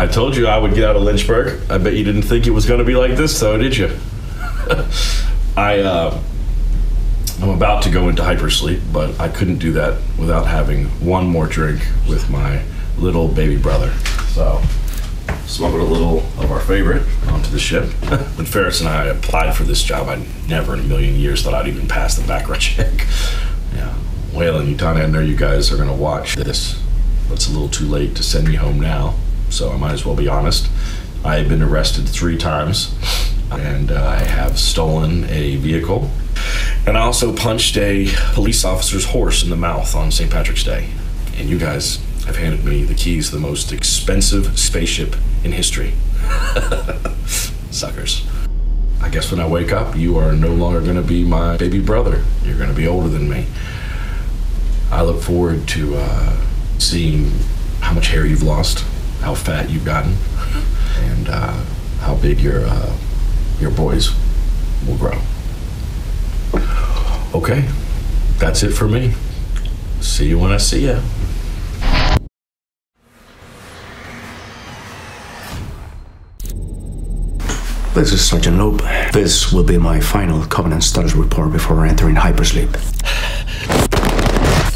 I told you I would get out of Lynchburg. I bet you didn't think it was going to be like this, though, did you? I'm about to go into hypersleep, but I couldn't do that without having one more drink with my little baby brother. So, smuggled a little of our favorite onto the ship. When Faris and I applied for this job, I never in a million years thought I'd even pass the background check. Yeah, Weyland-Yutani, I know you guys are going to watch this. It's a little too late to send me home now, so I might as well be honest. I have been arrested 3 times, and I have stolen a vehicle. And I also punched a police officer's horse in the mouth on St. Patrick's Day. And you guys have handed me the keys to the most expensive spaceship in history. Suckers. I guess when I wake up, you are no longer going to be my baby brother. You're going to be older than me. I look forward to seeing how much hair you've lost, how fat you've gotten, and how big your boys will grow. Okay, that's it for me. See you when I see ya. This is Sergeant Loeb. This will be my final Covenant status report before entering hypersleep.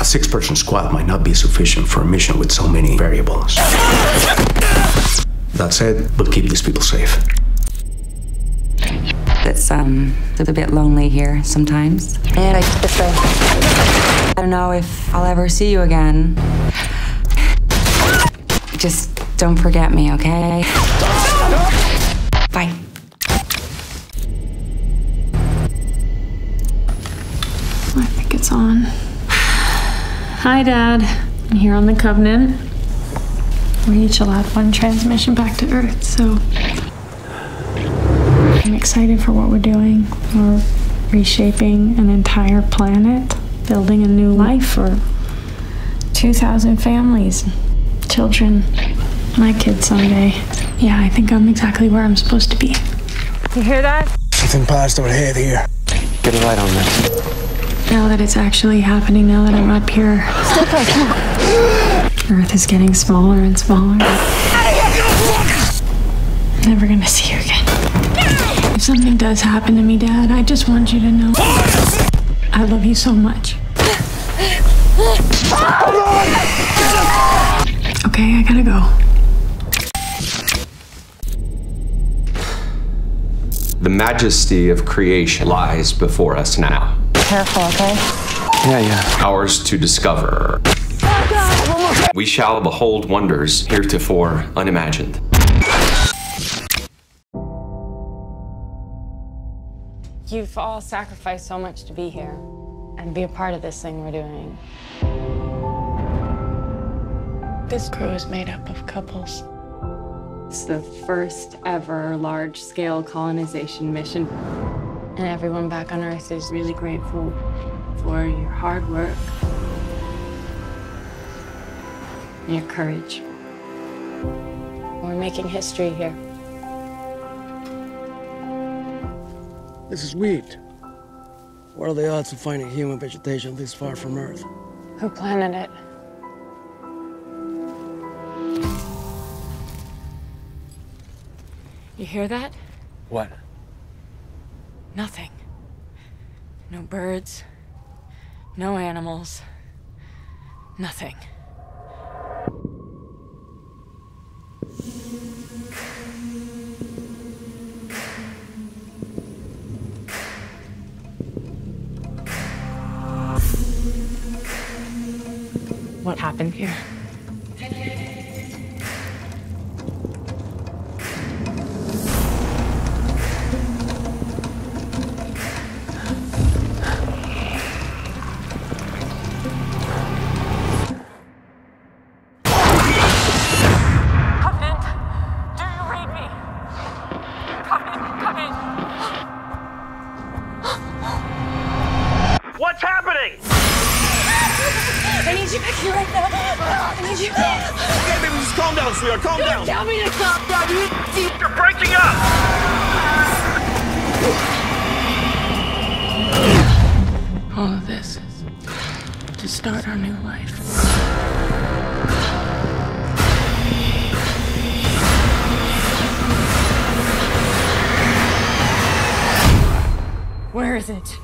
A 6-person squad might not be sufficient for a mission with so many variables. That said, we'll keep these people safe. It's a bit lonely here sometimes. And I don't know if I'll ever see you again. Just don't forget me, okay? Bye. I think it's on. Hi, Dad. I'm here on the Covenant. We each allowed 1 transmission back to Earth, so I'm excited for what we're doing. We're reshaping an entire planet, building a new life for 2,000 families, children, my kids someday. Yeah, I think I'm exactly where I'm supposed to be. You hear that? Something passed overhead here. Get a light on this. Now that it's actually happening, now that I'm up here, Earth is getting smaller and smaller. I'm never gonna see you again. If something does happen to me, Dad, I just want you to know I love you so much. Okay, I gotta go. The majesty of creation lies before us now. Careful, okay? Yeah. Ours to discover. Oh, God. We shall behold wonders heretofore unimagined. You've all sacrificed so much to be here and be a part of this thing we're doing. This crew is made up of couples. It's the first ever large-scale colonization mission. And everyone back on Earth is really grateful for your hard work and your courage. We're making history here. This is weird. What are the odds of finding human vegetation this far from Earth? Who planted it? You hear that? What? Nothing. No birds. No animals. Nothing. What happened here? Life. Where is it?